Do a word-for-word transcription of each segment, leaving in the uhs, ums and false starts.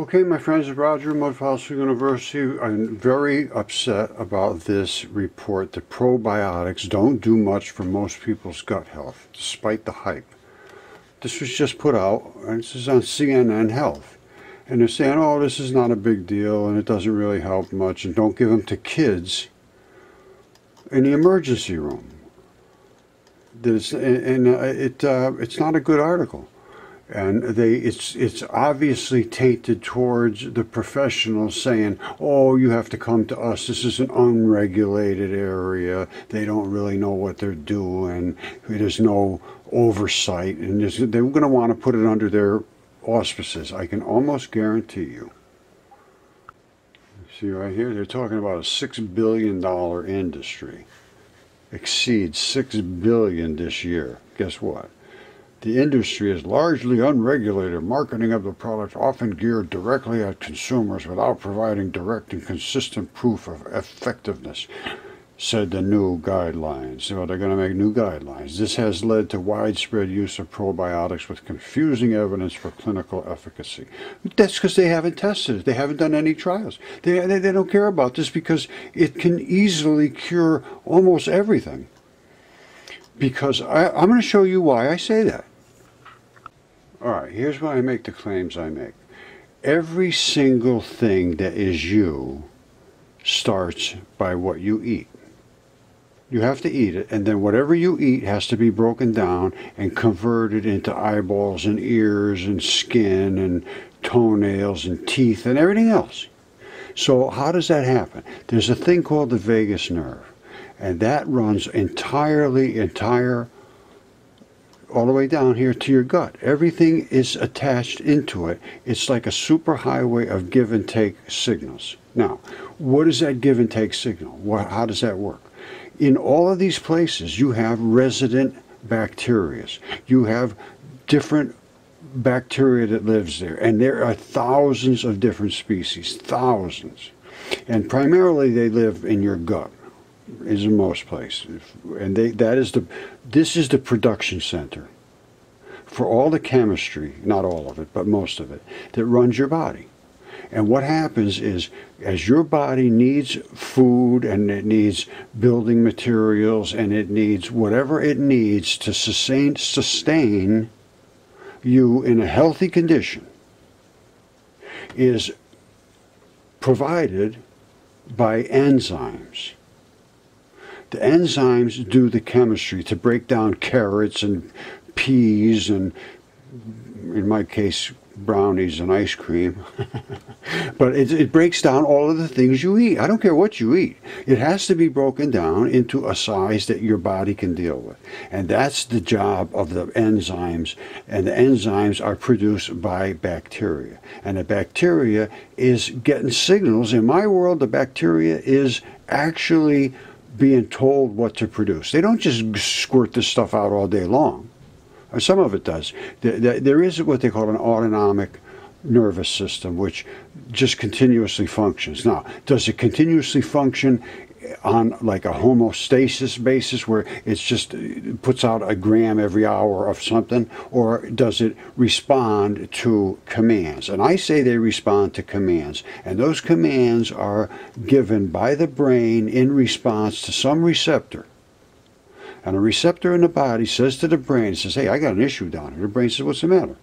Okay, my friends, Roger, Mudfossil University. I'm very upset about this report that probiotics don't do much for most people's gut health, despite the hype. This was just put out, and this is on C N N Health. And they're saying, oh, this is not a big deal, and it doesn't really help much, and don't give them to kids in the emergency room. It's, and and uh, it, uh, it's not a good article. And they, it's, it's obviously tainted towards the professionals saying, oh, you have to come to us. This is an unregulated area. They don't really know what they're doing. There's no oversight. And they're going to want to put it under their auspices. I can almost guarantee you. See right here, they're talking about a six billion dollar industry. Exceeds six billion dollars this year. Guess what? The industry is largely unregulated, marketing of the product often geared directly at consumers without providing direct and consistent proof of effectiveness, said the new guidelines. So they're going to make new guidelines. This has led to widespread use of probiotics with confusing evidence for clinical efficacy. That's because they haven't tested it. They haven't done any trials. They, they, they don't care about this because it can easily cure almost everything. Because I, I'm going to show you why I say that. All right, here's why I make the claims I make. Every single thing that is you starts by what you eat. You have to eat it, and then whatever you eat has to be broken down and converted into eyeballs and ears and skin and toenails and teeth and everything else. So how does that happen? There's a thing called the vagus nerve, and that runs entirely, entire, all the way down here to your gut. Everything is attached into it. It's like a superhighway of give and take signals. Now, what is that give and take signal? What, how does that work? In all of these places, you have resident bacteria. You have different bacteria that lives there, and there are thousands of different species, thousands. And primarily, they live in your gut, is in most places, and they, that is the, this is the production center for all the chemistry, not all of it, but most of it, that runs your body. And what happens is, as your body needs food, and it needs building materials, and it needs whatever it needs to sustain, sustain you in a healthy condition, is provided by enzymes. The enzymes do the chemistry to break down carrots and peas and, in my case, brownies and ice cream. But it, it breaks down all of the things you eat. I don't care what you eat. It has to be broken down into a size that your body can deal with. And that's the job of the enzymes. And the enzymes are produced by bacteria. And the bacteria is getting signals. In my world, the bacteria is actually being told what to produce. They don't just squirt this stuff out all day long. Some of it does. There is what they call an autonomic nervous system, which just continuously functions. Now, does it continuously function on like a homeostasis basis where it's just, it puts out a gram every hour of something, or does it respond to commands? And I say they respond to commands, and those commands are given by the brain in response to some receptor. And a receptor in the body says to the brain, says, hey, I got an issue down here. The brain says, what's the matter?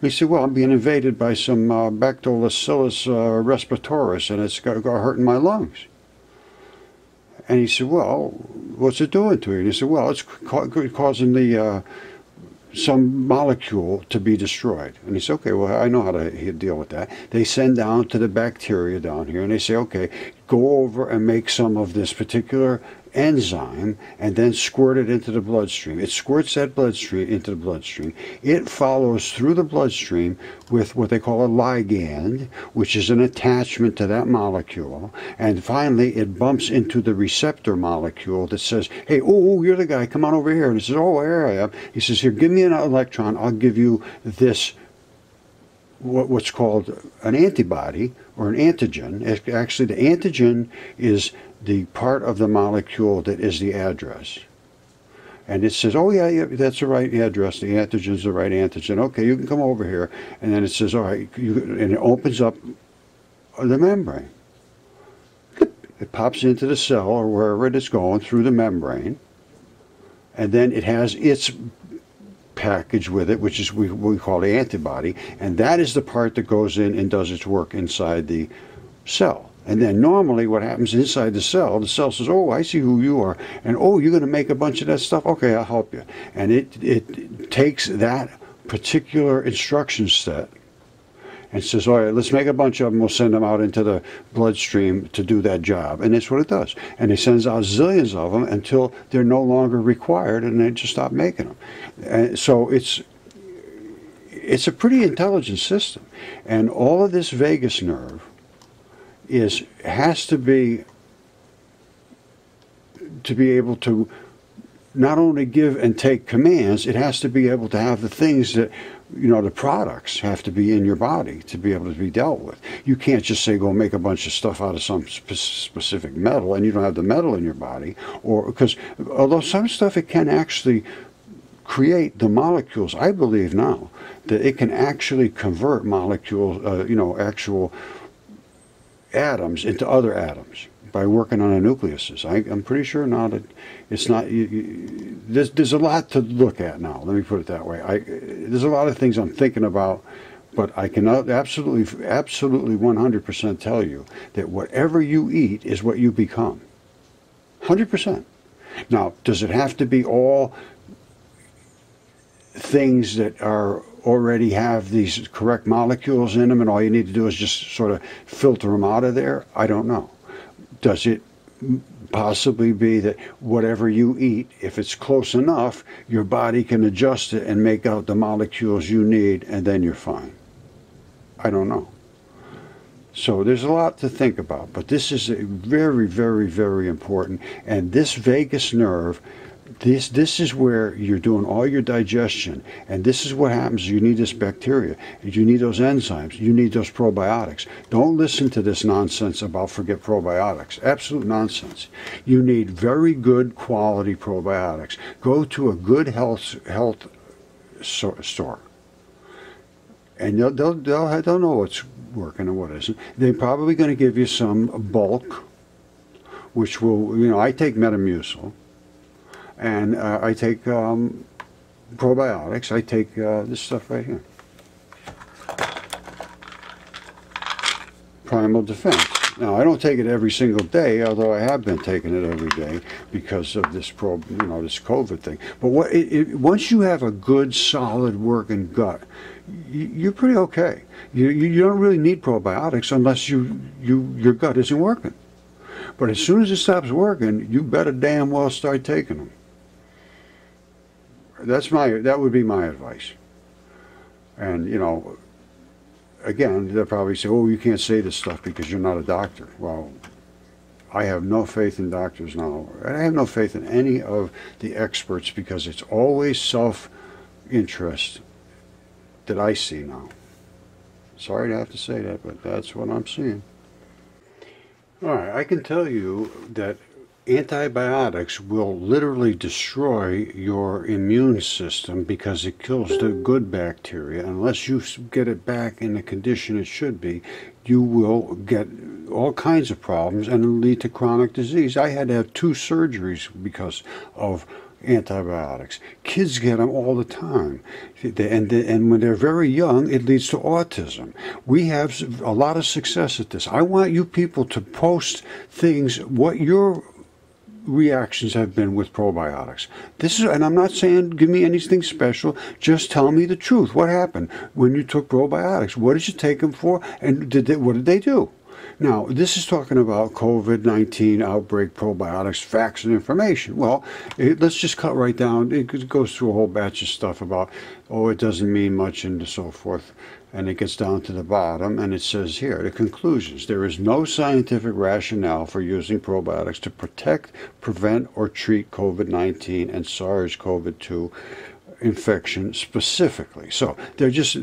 He said, well, I'm being invaded by some uh, bactolacillus uh, respiratoris, and it's got, got hurting my lungs. And he said, well, what's it doing to you? And he said, well, it's ca causing the uh, some molecule to be destroyed. And he said, okay, well, I know how to deal with that. They send down to the bacteria down here, and they say, okay, go over and make some of this particular enzyme and then squirt it into the bloodstream. It squirts that bloodstream into the bloodstream. It follows through the bloodstream with what they call a ligand, which is an attachment to that molecule. And finally, it bumps into the receptor molecule that says, hey, oh, you're the guy, come on over here. And he says, oh, here I am. He says, here, give me an electron. I'll give you this, what's called an antibody or an antigen. Actually, the antigen is the part of the molecule that is the address. And it says, oh, yeah, yeah, that's the right address. The antigen's the right antigen. Okay, you can come over here. And then it says, all right, you, and it opens up the membrane. It pops into the cell or wherever it is going through the membrane. And then it has its package with it, which is what we call the antibody. And that is the part that goes in and does its work inside the cell. And then normally what happens inside the cell, the cell says, oh, I see who you are. And, oh, you're going to make a bunch of that stuff? Okay, I'll help you. And it, it takes that particular instruction set and says, all right, let's make a bunch of them. We'll send them out into the bloodstream to do that job. And that's what it does. And it sends out zillions of them until they're no longer required, and they just stop making them. And so it's, it's a pretty intelligent system. And all of this vagus nerve is, has to be, to be able to not only give and take commands, it has to be able to have the things that, you know, the products have to be in your body to be able to be dealt with. You can't just say, go make a bunch of stuff out of some spe specific metal, and you don't have the metal in your body. Or because, although some stuff, it can actually create the molecules. I believe now that it can actually convert molecules, uh, you know, actual atoms into other atoms by working on the nucleuses. I, I'm pretty sure now that it's not, you, you, there's, there's a lot to look at now, let me put it that way. I, there's a lot of things I'm thinking about, but I can absolutely, absolutely one hundred percent tell you that whatever you eat is what you become. one hundred percent. Now, does it have to be all things that are already have these correct molecules in them and all you need to do is just sort of filter them out of there? I don't know. Does it possibly be that whatever you eat, if it's close enough, your body can adjust it and make out the molecules you need, and then you're fine? I don't know. So there's a lot to think about, but this is very, very, very important. And this vagus nerve, this, this is where you're doing all your digestion, and this is what happens. You need this bacteria, and you need those enzymes, you need those probiotics. Don't listen to this nonsense about forget probiotics. Absolute nonsense. You need very good quality probiotics. Go to a good health health so, store, and they'll, they'll, they'll, they'll know what's working and what isn't. They're probably going to give you some bulk, which will, you know, I take Metamucil. And uh, I take um, probiotics. I take uh, this stuff right here. Primal Defense. Now, I don't take it every single day, although I have been taking it every day because of this pro, you know, this COVID thing. But what, it, it, once you have a good, solid working gut, you, you're pretty okay. You, you don't really need probiotics unless you, you your gut isn't working. But as soon as it stops working, you better damn well start taking them. That's my, that would be my advice. And, you know, again, they'll probably say, oh, you can't say this stuff because you're not a doctor. Well, I have no faith in doctors now. And I have no faith in any of the experts because it's always self-interest that I see now. Sorry to have to say that, but that's what I'm seeing. All right, I can tell you that antibiotics will literally destroy your immune system because it kills the good bacteria. Unless you get it back in the condition it should be, you will get all kinds of problems and it'll lead to chronic disease. I had to have two surgeries because of antibiotics. Kids get them all the time, and and when they're very young, it leads to autism. We have a lot of success at this. I want you people to post things, what your reactions have been with probiotics. This is, and I'm not saying give me anything special, just tell me the truth. What happened when you took probiotics? What did you take them for, and did they, what did they do? Now, this is talking about COVID nineteen outbreak, probiotics, facts, and information. Well, it, let's just cut right down. It goes through a whole batch of stuff about, oh, it doesn't mean much and so forth. And it gets down to the bottom, and it says here, the conclusions. There is no scientific rationale for using probiotics to protect, prevent, or treat COVID nineteen and SARS CoV two infection specifically. So they're just,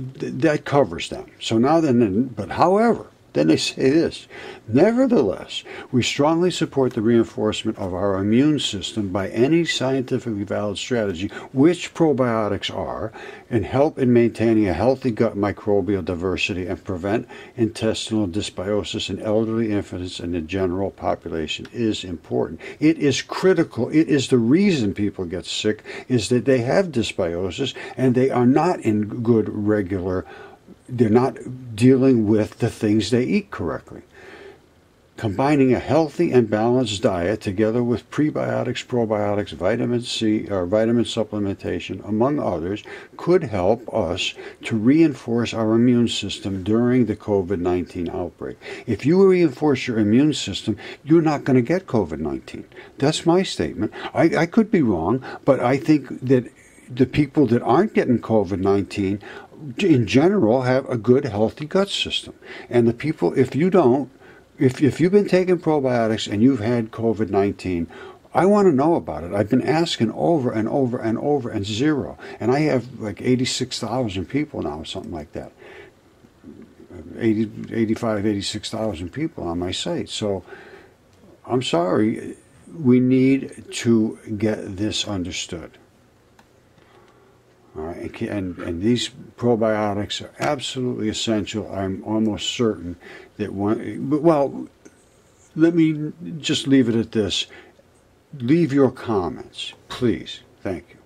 that covers them. So now then, but however, Then they say this: nevertheless, we strongly support the reinforcement of our immune system by any scientifically valid strategy, which probiotics are, and help in maintaining a healthy gut microbial diversity and prevent intestinal dysbiosis in elderly infants and the general population is important. It is critical. It is the reason people get sick, is that they have dysbiosis and they are not in good regular they're not dealing with the things they eat correctly. Combining a healthy and balanced diet together with prebiotics, probiotics, vitamin C, or vitamin supplementation, among others, could help us to reinforce our immune system during the COVID nineteen outbreak. If you reinforce your immune system, you're not going to get COVID nineteen. That's my statement. I, I could be wrong, but I think that the people that aren't getting COVID nineteen in general have a good, healthy gut system. And the people, if you don't, if, if you've been taking probiotics and you've had COVID nineteen, I want to know about it. I've been asking over and over and over, and zero. And I have like eighty-six thousand people now, something like that. eighty, eighty-five, eighty-six thousand people on my site. So I'm sorry, we need to get this understood. All right, and, and these probiotics are absolutely essential. I'm almost certain that one, well, let me just leave it at this. Leave your comments, please. Thank you.